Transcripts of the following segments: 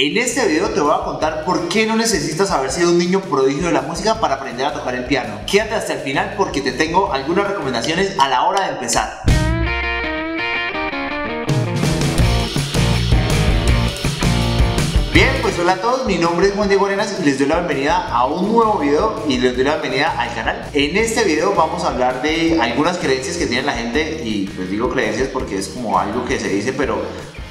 En este video te voy a contar por qué no necesitas haber sido un niño prodigio de la música para aprender a tocar el piano. Quédate hasta el final porque te tengo algunas recomendaciones a la hora de empezar. Bien, pues hola a todos, mi nombre es Juan Diego Arenas y les doy la bienvenida a un nuevo video y les doy la bienvenida al canal. En este video vamos a hablar de algunas creencias que tiene la gente, y pues digo creencias porque es como algo que se dice pero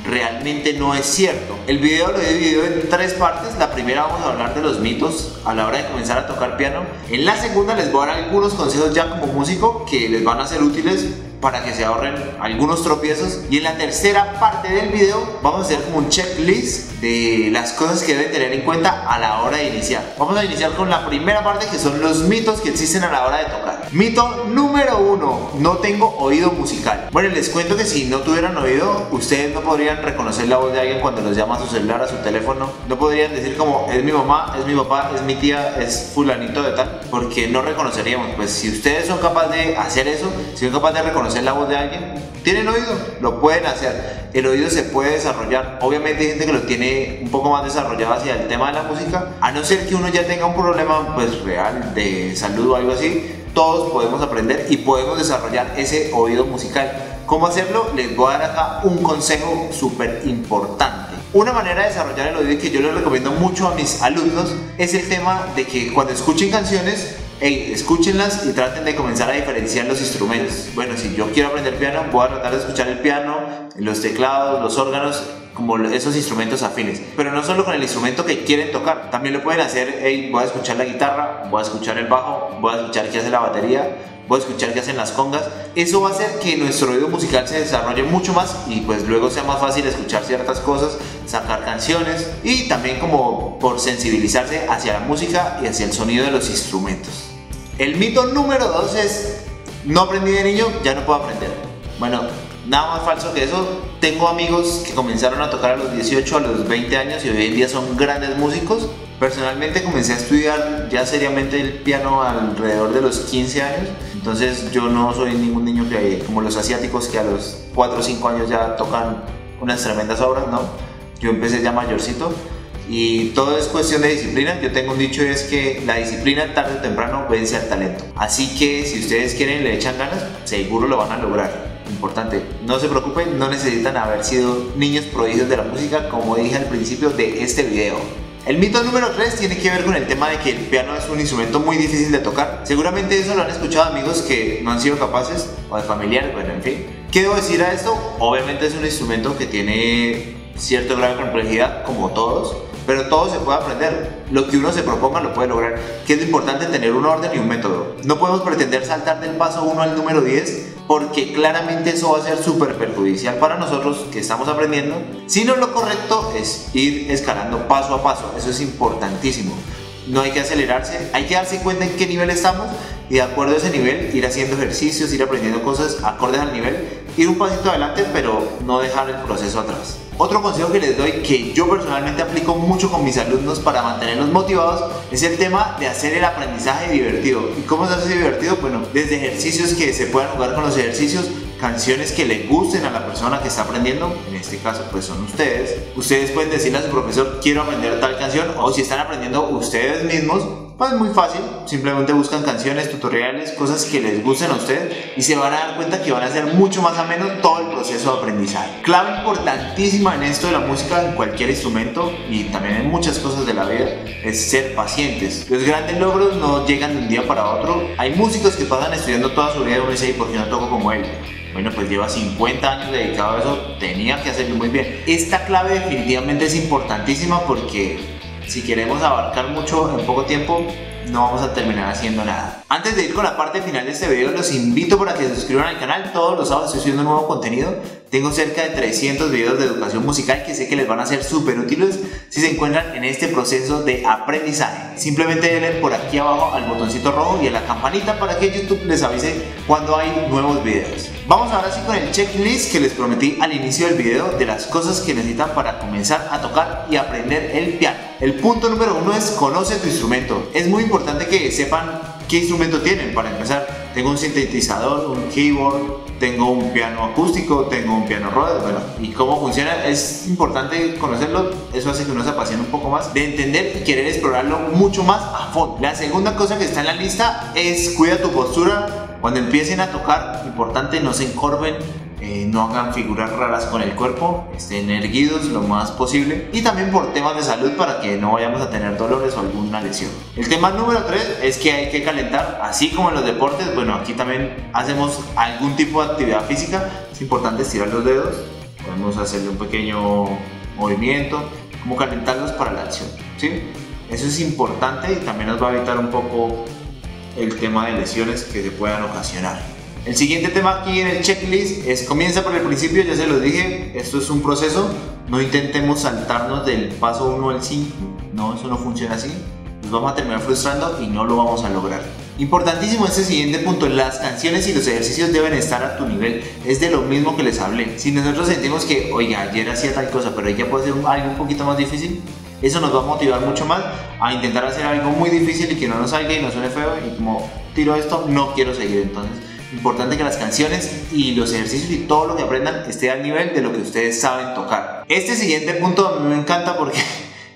realmente no es cierto. El video lo he dividido en tres partes. La primera vamos a hablar de los mitos a la hora de comenzar a tocar piano. En la segunda les voy a dar algunos consejos ya como músico que les van a ser útiles para que se ahorren algunos tropiezos. Y en la tercera parte del video vamos a hacer como un checklist de las cosas que deben tener en cuenta a la hora de iniciar. Vamos a iniciar con la primera parte, que son los mitos que existen a la hora de tocar. Mito número uno: no tengo oído musical. Bueno, les cuento que si no tuvieran oído, ustedes no podrían reconocer la voz de alguien cuando los llama a su celular, a su teléfono. No podrían decir como es mi mamá, es mi papá, es mi tía, es fulanito de tal, porque no reconoceríamos. Pues si ustedes son capaces de hacer eso, si son capaces de reconocer la voz de alguien, tienen oído, lo pueden hacer. El oído se puede desarrollar. Obviamente hay gente que lo tiene un poco más desarrollado hacia el tema de la música, a no ser que uno ya tenga un problema pues real de salud o algo así. Todos podemos aprender y podemos desarrollar ese oído musical. ¿Cómo hacerlo? Les voy a dar acá un consejo súper importante. Una manera de desarrollar el oído que yo les recomiendo mucho a mis alumnos es el tema de que cuando escuchen canciones, escúchenlas y traten de comenzar a diferenciar los instrumentos. Bueno, si yo quiero aprender piano, voy a tratar de escuchar el piano, los teclados, los órganos, como esos instrumentos afines. Pero no solo con el instrumento que quieren tocar, también lo pueden hacer. Voy a escuchar la guitarra, voy a escuchar el bajo, voy a escuchar qué hace la batería, voy a escuchar qué hacen las congas. Eso va a hacer que nuestro oído musical se desarrolle mucho más y pues luego sea más fácil escuchar ciertas cosas, sacar canciones y también como por sensibilizarse hacia la música y hacia el sonido de los instrumentos. El mito número 2 es: no aprendí de niño, ya no puedo aprender. Bueno, nada más falso que eso. Tengo amigos que comenzaron a tocar a los 18, a los 20 años y hoy en día son grandes músicos. Personalmente comencé a estudiar ya seriamente el piano alrededor de los 15 años. Entonces yo no soy ningún niño que, como los asiáticos, que a los 4 o 5 años ya tocan unas tremendas obras, ¿no? Yo empecé ya mayorcito y todo es cuestión de disciplina. Yo tengo un dicho, es que la disciplina tarde o temprano vence al talento. Así que si ustedes quieren y le echan ganas, seguro lo van a lograr. Importante, no se preocupen, no necesitan haber sido niños prodigios de la música, como dije al principio de este video. El mito número 3 tiene que ver con el tema de que el piano es un instrumento muy difícil de tocar. Seguramente eso lo han escuchado amigos que no han sido capaces, o de familiares, bueno, en fin. ¿Qué debo decir a esto? Obviamente es un instrumento que tiene cierto grado de complejidad, como todos, pero todo se puede aprender. Lo que uno se proponga lo puede lograr. Que es lo importante, tener un orden y un método. No podemos pretender saltar del paso 1 al número 10, porque claramente eso va a ser súper perjudicial para nosotros que estamos aprendiendo, sino lo correcto es ir escalando paso a paso. Eso es importantísimo. No hay que acelerarse, hay que darse cuenta en qué nivel estamos y de acuerdo a ese nivel ir haciendo ejercicios, ir aprendiendo cosas acordes al nivel, ir un pasito adelante pero no dejar el proceso atrás. Otro consejo que les doy, que yo personalmente aplico mucho con mis alumnos para mantenerlos motivados, es el tema de hacer el aprendizaje divertido. ¿Y cómo se hace divertido? Bueno, desde ejercicios que se puedan jugar con los ejercicios, canciones que le gusten a la persona que está aprendiendo, en este caso pues son ustedes. Ustedes pueden decirle a su profesor, quiero aprender tal canción, o si están aprendiendo ustedes mismos, pues muy fácil, simplemente buscan canciones, tutoriales, cosas que les gusten a ustedes y se van a dar cuenta que van a hacer mucho más ameno todo el proceso de aprendizaje. Clave importantísima en esto de la música, en cualquier instrumento y también en muchas cosas de la vida, es ser pacientes. Los grandes logros no llegan de un día para otro. Hay músicos que pasan estudiando toda su vida y uno dice, ¿y por qué no toco como él? Bueno, pues lleva 50 años dedicado a eso, tenía que hacerlo muy bien. Esta clave definitivamente es importantísima porque si queremos abarcar mucho en poco tiempo, no vamos a terminar haciendo nada. Antes de ir con la parte final de este video, los invito para que se suscriban al canal. Todos los sábados estoy subiendo nuevo contenido. Tengo cerca de 300 videos de educación musical que sé que les van a ser súper útiles si se encuentran en este proceso de aprendizaje. Simplemente denle por aquí abajo al botoncito rojo y a la campanita para que YouTube les avise cuando hay nuevos videos. Vamos ahora sí con el checklist que les prometí al inicio del video de las cosas que necesitan para comenzar a tocar y aprender el piano. El punto número 1 es: conoce tu instrumento. Es muy importante que sepan qué instrumento tienen para empezar. Tengo un sintetizador, un keyboard, tengo un piano acústico, tengo un piano Rhodes, bueno, y cómo funciona es importante conocerlo, eso hace que uno se apasione un poco más, de entender y querer explorarlo mucho más a fondo. La segunda cosa que está en la lista es cuida tu postura. Cuando empiecen a tocar, importante, no se encorven, no hagan figuras raras con el cuerpo, estén erguidos lo más posible, y también por temas de salud para que no vayamos a tener dolores o alguna lesión. El tema número 3 es que hay que calentar, así como en los deportes, bueno, aquí también hacemos algún tipo de actividad física, es importante estirar los dedos, podemos hacerle un pequeño movimiento, como calentarlos para la acción, ¿sí? Eso es importante y también nos va a evitar un poco el tema de lesiones que se puedan ocasionar. El siguiente tema aquí en el checklist es comienza por el principio, ya se los dije, esto es un proceso, no intentemos saltarnos del paso 1 al 5, no, eso no funciona así, nos vamos a terminar frustrando y no lo vamos a lograr. Importantísimo este siguiente punto, las canciones y los ejercicios deben estar a tu nivel, es de lo mismo que les hablé. Si nosotros sentimos que, oiga, ayer hacía tal cosa, pero ya puede ser algo un poquito más difícil, eso nos va a motivar mucho más a intentar hacer algo muy difícil y que no nos salga y nos suene feo y como tiro esto, no quiero seguir. Entonces, importante que las canciones y los ejercicios y todo lo que aprendan esté al nivel de lo que ustedes saben tocar. Este siguiente punto a mí me encanta porque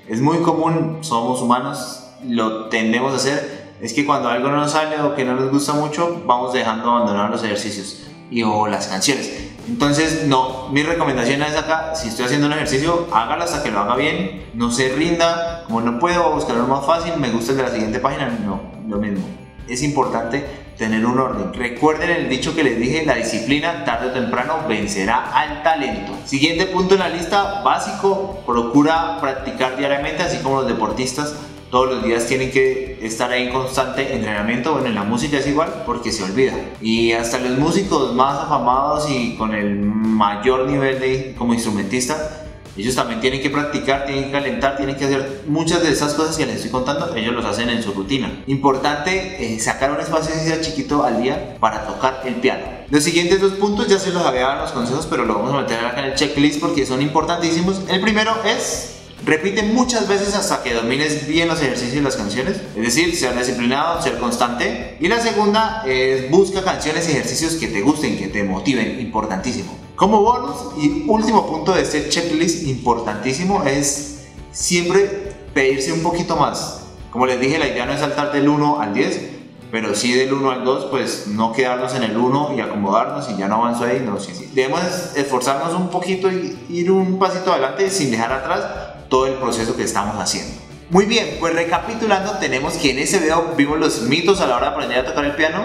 es muy común, somos humanos, lo tendemos a hacer, es que cuando algo no nos sale o que no nos gusta mucho, vamos dejando abandonar los ejercicios y o las canciones. Entonces no, mi recomendación es acá, si estoy haciendo un ejercicio, hágalo hasta que lo haga bien, no se rinda, como no puedo buscar uno más fácil, me gusta el de la siguiente página, no, lo mismo. Es importante tener un orden. Recuerden el dicho que les dije, la disciplina tarde o temprano vencerá al talento. Siguiente punto en la lista, básico, procura practicar diariamente, así como los deportistas todos los días tienen que estar ahí en constante entrenamiento. Bueno, en la música es igual porque se olvida. Y hasta los músicos más afamados y con el mayor nivel de, como instrumentista, ellos también tienen que practicar, tienen que calentar, tienen que hacer muchas de esas cosas que les estoy contando, ellos los hacen en su rutina. Importante sacar un espacio así sea chiquito al día para tocar el piano. Los siguientes dos puntos ya se los había dado en los consejos, pero lo vamos a meter acá en el checklist porque son importantísimos. El primero es, repite muchas veces hasta que domines bien los ejercicios y las canciones, es decir, ser disciplinado, ser constante. Y la segunda es busca canciones y ejercicios que te gusten, que te motiven, importantísimo. Como bonus y último punto de este checklist importantísimo es siempre pedirse un poquito más. Como les dije, la idea no es saltar del 1 al 10, pero sí del 1 al 2, pues no quedarnos en el 1 y acomodarnos y ya no avanzo ahí, no, sí, sí. Debemos esforzarnos un poquito y ir un pasito adelante sin dejar atrás todo el proceso que estamos haciendo. Muy bien, pues recapitulando, tenemos que en este video vimos los mitos a la hora de aprender a tocar el piano.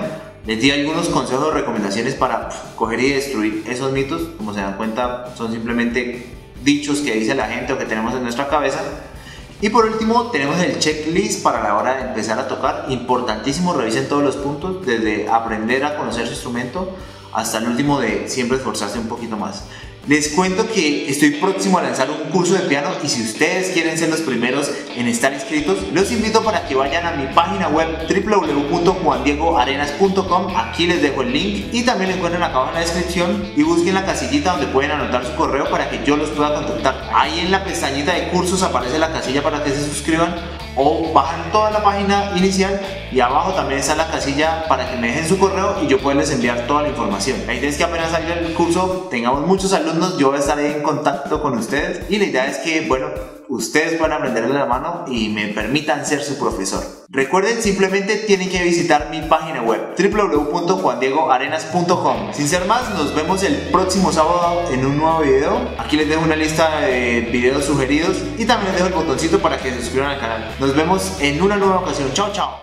Les di algunos consejos o recomendaciones para coger y destruir esos mitos. Como se dan cuenta, son simplemente dichos que dice la gente o que tenemos en nuestra cabeza. Y por último, tenemos el checklist para la hora de empezar a tocar. Importantísimo, revisen todos los puntos, desde aprender a conocer su instrumento hasta el último de siempre esforzarse un poquito más. Les cuento que estoy próximo a lanzar un curso de piano y si ustedes quieren ser los primeros en estar inscritos, los invito para que vayan a mi página web www.juandiegoarenas.com, aquí les dejo el link y también lo encuentran acá en la descripción y busquen la casillita donde pueden anotar su correo para que yo los pueda contactar. Ahí en la pestañita de cursos aparece la casilla para que se suscriban o bajan toda la página inicial y abajo también está la casilla para que me dejen su correo y yo pueda les enviar toda la información. La idea es que apenas salga el curso tengamos muchos alumnos, yo estaré en contacto con ustedes y la idea es que, bueno, ustedes puedan aprenderle la mano y me permitan ser su profesor. Recuerden, simplemente tienen que visitar mi página web www.juandiegoarenas.com. Sin ser más, nos vemos el próximo sábado en un nuevo video. Aquí les dejo una lista de videos sugeridos y también les dejo el botoncito para que se suscriban al canal. Nos vemos en una nueva ocasión. Chao, chao.